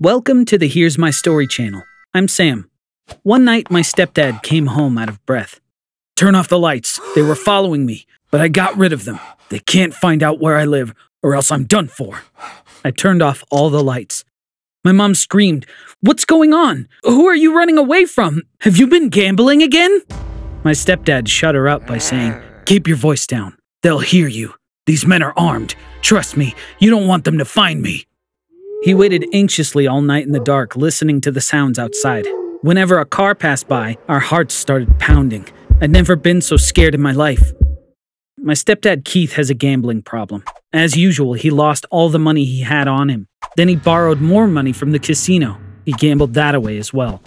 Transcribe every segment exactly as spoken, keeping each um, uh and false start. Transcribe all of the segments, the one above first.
Welcome to the Here's My Story channel. I'm Sam. One night, my stepdad came home out of breath. Turn off the lights. They were following me, but I got rid of them. They can't find out where I live, or else I'm done for. I turned off all the lights. My mom screamed, "What's going on? Who are you running away from? Have you been gambling again?" My stepdad shut her up by saying, "Keep your voice down. They'll hear you. These men are armed. Trust me, you don't want them to find me." He waited anxiously all night in the dark, listening to the sounds outside. Whenever a car passed by, our hearts started pounding. I'd never been so scared in my life. My stepdad Keith has a gambling problem. As usual, he lost all the money he had on him. Then he borrowed more money from the casino. He gambled that away as well.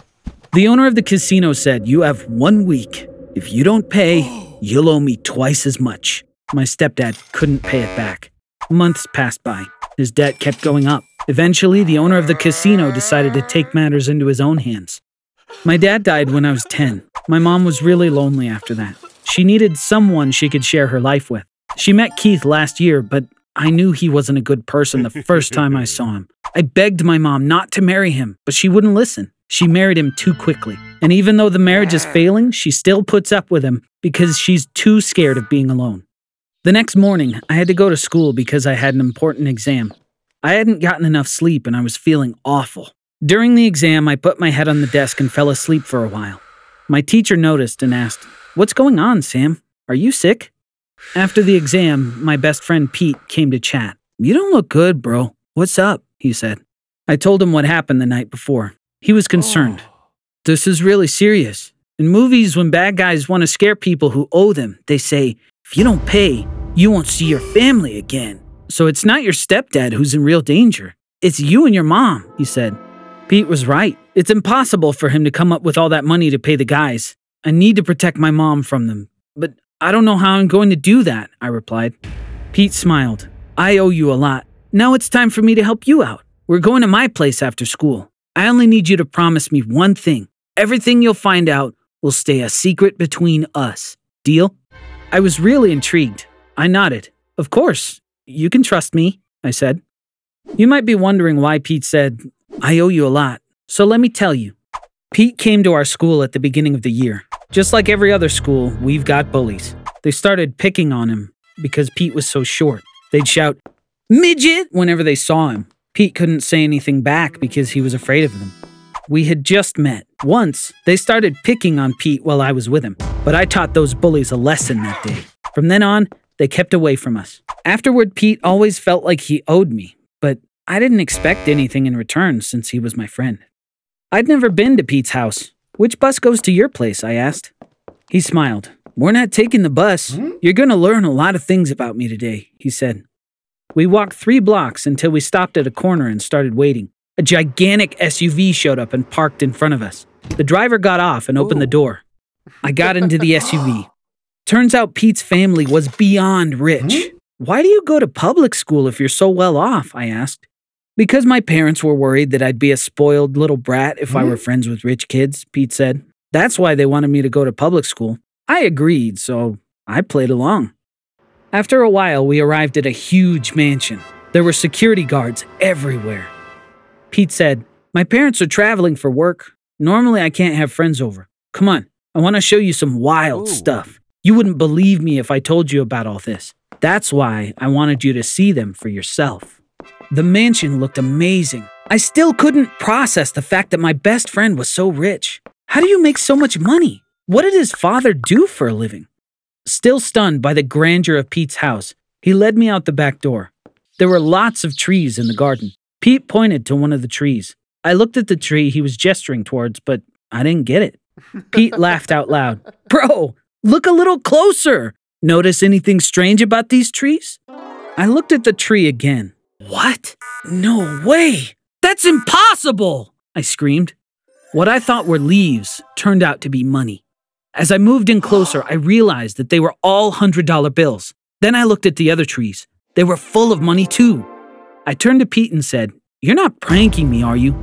The owner of the casino said, "You have one week. If you don't pay, you'll owe me twice as much." My stepdad couldn't pay it back. Months passed by. His debt kept going up. Eventually, the owner of the casino decided to take matters into his own hands. My dad died when I was ten. My mom was really lonely after that. She needed someone she could share her life with. She met Keith last year, but I knew he wasn't a good person the first time I saw him. I begged my mom not to marry him, but she wouldn't listen. She married him too quickly. And even though the marriage is failing, she still puts up with him because she's too scared of being alone. The next morning, I had to go to school because I had an important exam. I hadn't gotten enough sleep and I was feeling awful. During the exam, I put my head on the desk and fell asleep for a while. My teacher noticed and asked, "What's going on, Sam? Are you sick?" After the exam, my best friend Pete came to chat. "You don't look good, bro. What's up?" he said. I told him what happened the night before. He was concerned. Oh. "This is really serious. In movies, when bad guys want to scare people who owe them, they say, if you don't pay, you won't see your family again. So it's not your stepdad who's in real danger. It's you and your mom," he said. Pete was right. It's impossible for him to come up with all that money to pay the guys. I need to protect my mom from them. "But I don't know how I'm going to do that," I replied. Pete smiled. "I owe you a lot. Now it's time for me to help you out. We're going to my place after school. I only need you to promise me one thing. Everything you'll find out will stay a secret between us. Deal?" I was really intrigued. I nodded. "Of course. You can trust me," I said. You might be wondering why Pete said, "I owe you a lot." So let me tell you. Pete came to our school at the beginning of the year. Just like every other school, we've got bullies. They started picking on him because Pete was so short. They'd shout, "Midget!" whenever they saw him. Pete couldn't say anything back because he was afraid of them. We had just met. Once, they started picking on Pete while I was with him, but I taught those bullies a lesson that day. From then on, they kept away from us. Afterward, Pete always felt like he owed me, but I didn't expect anything in return since he was my friend. I'd never been to Pete's house. "Which bus goes to your place?" I asked. He smiled. "We're not taking the bus. You're going to learn a lot of things about me today," he said. We walked three blocks until we stopped at a corner and started waiting. A gigantic S U V showed up and parked in front of us. The driver got off and opened Ooh. the door. I got into the S U V. Turns out Pete's family was beyond rich. Hmm? "Why do you go to public school if you're so well off?" I asked. "Because my parents were worried that I'd be a spoiled little brat if hmm? I were friends with rich kids," Pete said. "That's why they wanted me to go to public school." I agreed, so I played along. After a while, we arrived at a huge mansion. There were security guards everywhere. Pete said, "My parents are traveling for work. Normally, I can't have friends over. Come on, I want to show you some wild Ooh. stuff. You wouldn't believe me if I told you about all this. That's why I wanted you to see them for yourself." The mansion looked amazing. I still couldn't process the fact that my best friend was so rich. How do you make so much money? What did his father do for a living? Still stunned by the grandeur of Pete's house, he led me out the back door. There were lots of trees in the garden. Pete pointed to one of the trees. I looked at the tree he was gesturing towards, but I didn't get it. Pete laughed out loud. "Bro, look a little closer. Notice anything strange about these trees?" I looked at the tree again. "What? No way! That's impossible!" I screamed. What I thought were leaves turned out to be money. As I moved in closer, I realized that they were all one hundred dollar bills. Then I looked at the other trees. They were full of money too. I turned to Pete and said, "You're not pranking me, are you?"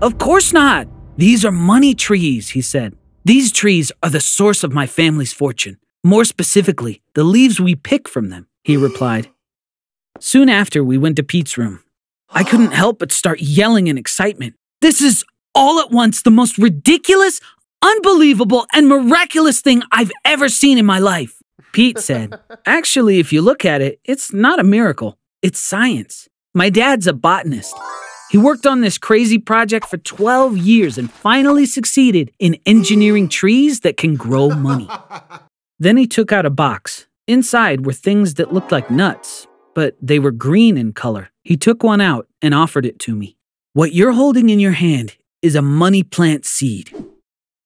"Of course not. These are money trees," he said. "These trees are the source of my family's fortune. More specifically, the leaves we pick from them," he replied. Soon after, we went to Pete's room. I couldn't help but start yelling in excitement. This is all at once the most ridiculous, unbelievable, and miraculous thing I've ever seen in my life. Pete said, actually, if you look at it, it's not a miracle. It's science. My dad's a botanist. He worked on this crazy project for twelve years and finally succeeded in engineering trees that can grow money. Then he took out a box. Inside were things that looked like nuts, but they were green in color. He took one out and offered it to me. What you're holding in your hand is a money plant seed.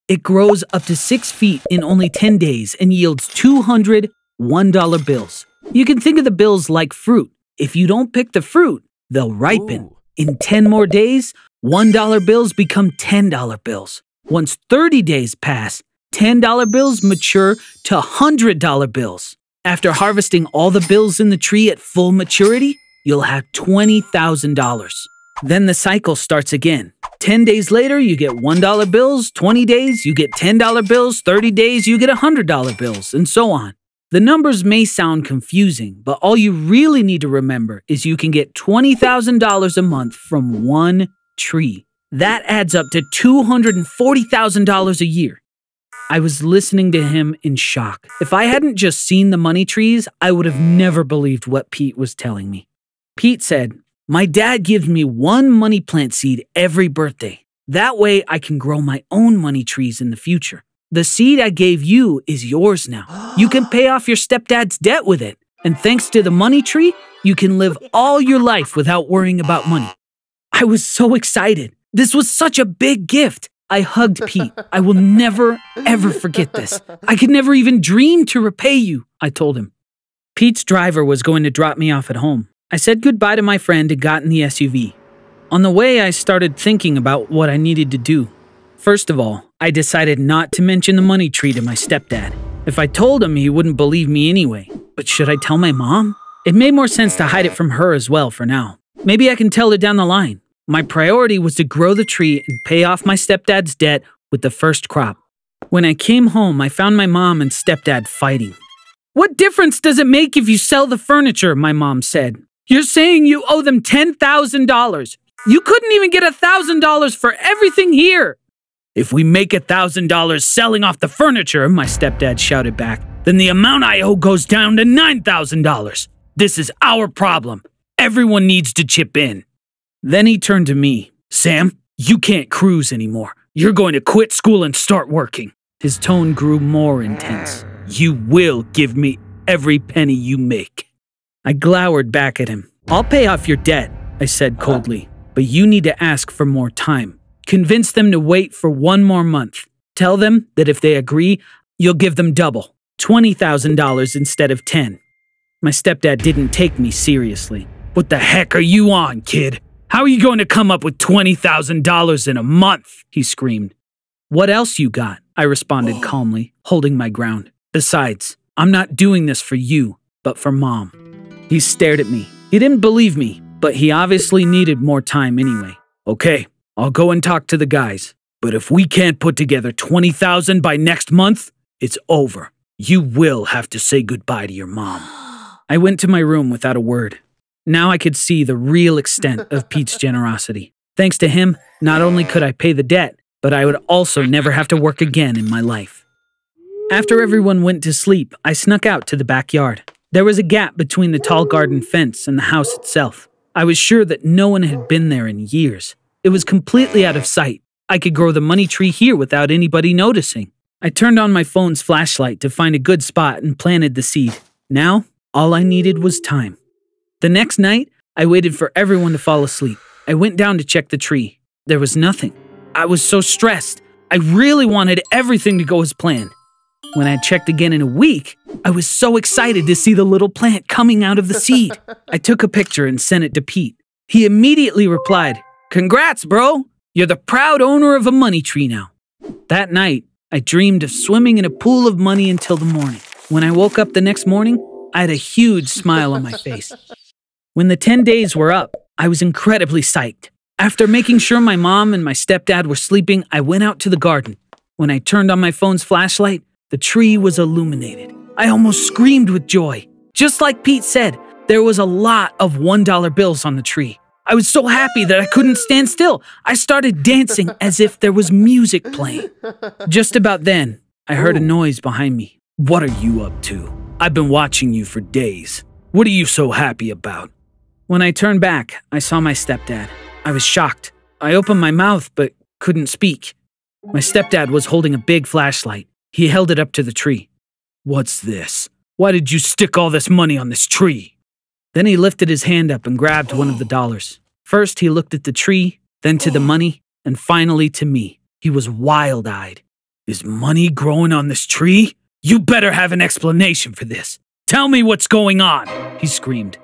It grows up to six feet in only ten days and yields two hundred one dollar bills. You can think of the bills like fruit. If you don't pick the fruit, they'll ripen. Ooh. In ten more days, one dollar bills become ten dollar bills. Once thirty days pass, ten dollar bills mature to one hundred dollar bills. After harvesting all the bills in the tree at full maturity, you'll have twenty thousand dollars. Then the cycle starts again. ten days later, you get one dollar bills. twenty days, you get ten dollar bills. thirty days, you get one hundred dollar bills, and so on. The numbers may sound confusing, but all you really need to remember is you can get twenty thousand dollars a month from one tree. That adds up to two hundred forty thousand dollars a year. I was listening to him in shock. If I hadn't just seen the money trees, I would have never believed what Pete was telling me. Pete said, my dad gives me one money plant seed every birthday. That way I can grow my own money trees in the future. The seed I gave you is yours now. You can pay off your stepdad's debt with it. And thanks to the money tree, you can live all your life without worrying about money. I was so excited. This was such a big gift. I hugged Pete. I will never, ever forget this. I could never even dream to repay you, I told him. Pete's driver was going to drop me off at home. I said goodbye to my friend and got in the S U V. On the way, I started thinking about what I needed to do. First of all, I decided not to mention the money tree to my stepdad. If I told him, he wouldn't believe me anyway. But should I tell my mom? It made more sense to hide it from her as well for now. Maybe I can tell her down the line. My priority was to grow the tree and pay off my stepdad's debt with the first crop. When I came home, I found my mom and stepdad fighting. What difference does it make if you sell the furniture, my mom said. You're saying you owe them ten thousand dollars. You couldn't even get one thousand dollars for everything here. If we make one thousand dollars selling off the furniture, my stepdad shouted back, then the amount I owe goes down to nine thousand dollars. This is our problem. Everyone needs to chip in. Then he turned to me. Sam, you can't cruise anymore. You're going to quit school and start working. His tone grew more intense. You will give me every penny you make. I glowered back at him. I'll pay off your debt, I said coldly, but you need to ask for more time. Convince them to wait for one more month. Tell them that if they agree, you'll give them double, twenty thousand dollars instead of ten. My stepdad didn't take me seriously. What the heck are you on, kid? How are you going to come up with twenty thousand dollars in a month? He screamed. What else you got? I responded calmly, holding my ground. Besides, I'm not doing this for you, but for Mom. He stared at me. He didn't believe me, but he obviously needed more time anyway. Okay. I'll go and talk to the guys, but if we can't put together twenty thousand dollars by next month, it's over. You will have to say goodbye to your mom. I went to my room without a word. Now I could see the real extent of Pete's generosity. Thanks to him, not only could I pay the debt, but I would also never have to work again in my life. After everyone went to sleep, I snuck out to the backyard. There was a gap between the tall garden fence and the house itself. I was sure that no one had been there in years. It was completely out of sight. I could grow the money tree here without anybody noticing. I turned on my phone's flashlight to find a good spot and planted the seed. Now, all I needed was time. The next night, I waited for everyone to fall asleep. I went down to check the tree. There was nothing. I was so stressed. I really wanted everything to go as planned. When I checked again in a week, I was so excited to see the little plant coming out of the seed. I took a picture and sent it to Pete. He immediately replied, congrats, bro! You're the proud owner of a money tree now. That night, I dreamed of swimming in a pool of money until the morning. When I woke up the next morning, I had a huge smile on my face. When the ten days were up, I was incredibly psyched. After making sure my mom and my stepdad were sleeping, I went out to the garden. When I turned on my phone's flashlight, the tree was illuminated. I almost screamed with joy. Just like Pete said, there was a lot of one dollar bills on the tree. I was so happy that I couldn't stand still. I started dancing as if there was music playing. Just about then, I heard Ooh. a noise behind me. What are you up to? I've been watching you for days. What are you so happy about? When I turned back, I saw my stepdad. I was shocked. I opened my mouth but couldn't speak. My stepdad was holding a big flashlight. He held it up to the tree. What's this? Why did you stick all this money on this tree? Then he lifted his hand up and grabbed one of the dollars. First, he looked at the tree, then to the money, and finally to me. He was wild-eyed. Is money growing on this tree? You better have an explanation for this. Tell me what's going on, he screamed.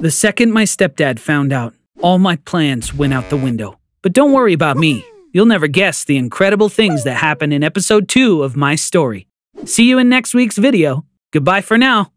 The second my stepdad found out, all my plans went out the window. But don't worry about me. You'll never guess the incredible things that happen in episode two of my story. See you in next week's video. Goodbye for now.